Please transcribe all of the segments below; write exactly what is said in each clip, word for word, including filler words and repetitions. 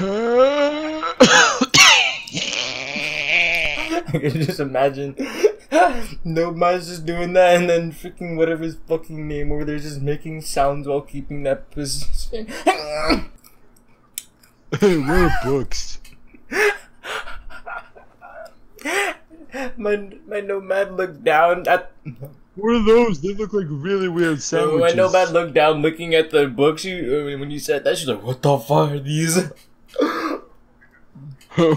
I can just imagine nobody's just doing that, and then freaking whatever his fucking name over there is just making sounds while keeping that position. We're books. My my nomad looked down at. What are those? They look like really weird sandwiches. My nomad looked down, looking at the books. You when you said that, she's like, "What the fuck are these?"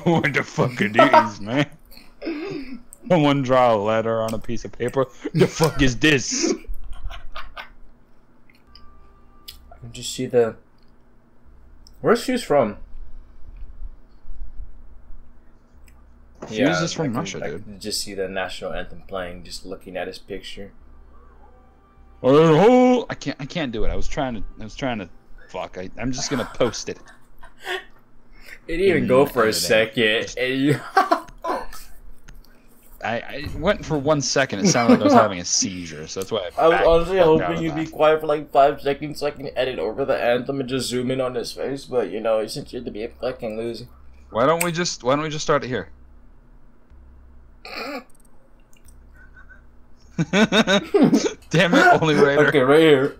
What the fuck are these, man? Someone draw a letter on a piece of paper. The fuck is this? I can just see the. Where's she's from? She yeah, is from I Russia, can, dude. I can just see the national anthem playing, just looking at his picture. Oh, I can't. I can't do it. I was trying to. I was trying to. Fuck. I, I'm just gonna post it. It didn't even go for a second. I, I went for one second. It sounded like I was having a seizure, so that's why I. I was honestly hoping you'd be quiet for like five seconds so I can edit over the anthem and just zoom in on his face. But you know, since you're to be a fucking loser, why don't we just why don't we just start it here? Damn it! Only right here. Okay, right here.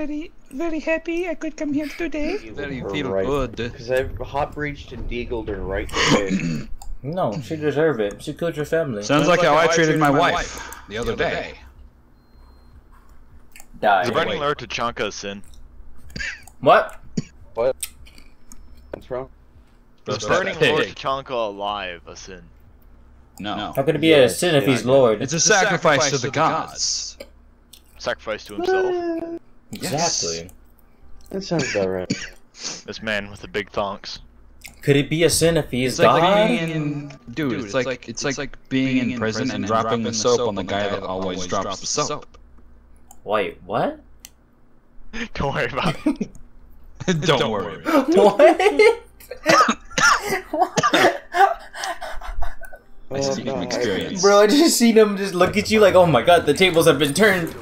Very, very happy I could come here today. Very feel right. Good. Because I hot breached and deagled her right today. No, she deserved it. She killed your family. Sounds, Sounds like, like how I treated, treated my, my wife, wife the other, the other day. day. Die. Bringing her to Chanka's in. What? What? What's wrong? Is burning Lord hey. Chanka alive a sin? No. no. How could it be yes. a sin if yeah, he's Lord? It's a, it's a sacrifice, sacrifice to the, to the gods. gods. Sacrifice to himself. Exactly. Yes. That sounds about right. This man with the big thonks. Could it be a sin if he's like God? Being in... Dude, Dude it's, it's like, like it's like, like being, being in prison and, and dropping the soap on the guy that always drops, drops the soap. soap. Wait, what? Don't worry about it. Don't, Don't worry. About it. What? What? This is an experience, bro. I just seen him just look at you like, oh my God, the tables have been turned.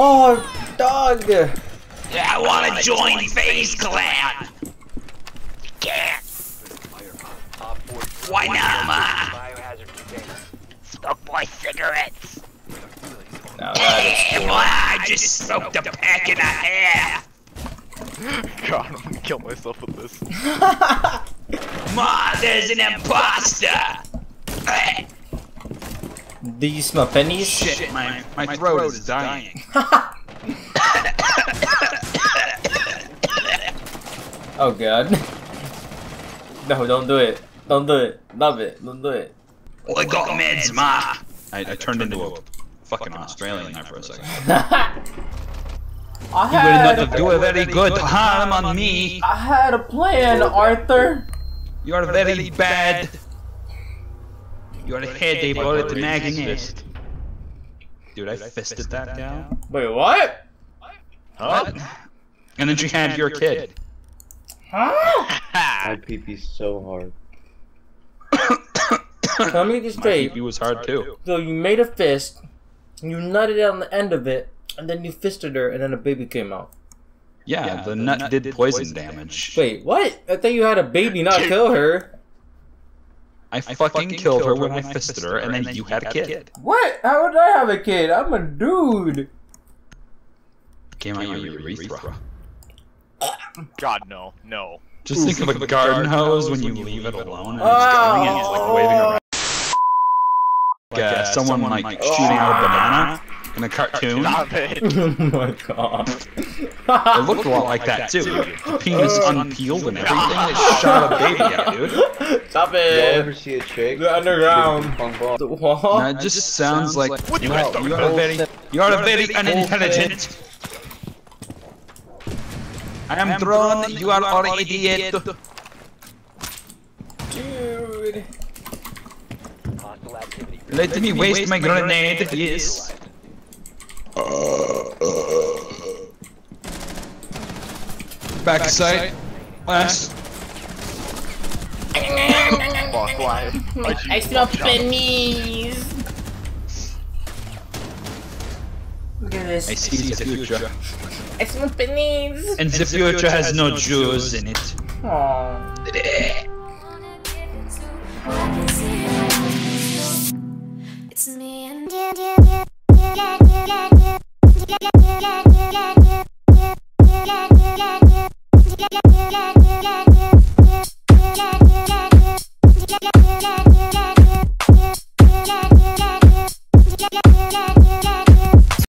Oh, dog! Yeah, I want to join FaZe Clan! Yeah! Why not? Smoke my cigarettes! No, yeah, boy, I just smoked a pack and a half! God, I'm gonna kill myself with this. Ma, there's an imposter! Do you smell pennies? Shit, my, my, my throat, throat is dying. Oh God. No, don't do it. Don't do it. Love it. Don't do it. Well, I got meds, ma. I, I, turned, I turned into, into a, a fucking Australian there for a second. I had you will not do a very good harm on me. I had a plan, Arthur. You are very, very bad. bad. You're the head they brought it to Magnus. Dude, I fisted that down. Wait, what? Huh? What? And then she had your kid. Huh? My pee pee so hard. Tell me this straight. My pee pee was hard too. So you made a fist, and you nutted on the end of it, and then you fisted her, and then a baby came out. Yeah, yeah the, the nut, nut did, did poison, poison damage. damage. Wait, what? I thought you had a baby, not kill her. I fucking, I fucking killed, killed her when I fisted her, and then, then you had, had a kid. kid. What? How would I have a kid? I'm a dude. Came out of your urethra. God, no. No. Just Ooh, think of a garden, garden hose when you leave it alone, and oh. it's going, and it's like waving around. Like uh, someone, someone like, like shooting oh. out a banana in a cartoon. Stop it. Oh my God. It looked a lot like that, too. The penis uh, unpeeled and everything. It shot a baby out, dude. Stop it. Y'all ever see a chick? The underground. The what? No, it just, just sounds, sounds like... What you, are, you, are very, you are very unintelligent. I am drawn. You are all idiot. Dude. Let, Let me waste, waste my, my grenade. grenade. Yes. Uh, uh. Back, Back sight. Last. Fuck. Why? I smell pennies. Look at this. I see the future. I smell pennies. And the future has no Jews in it. Aww.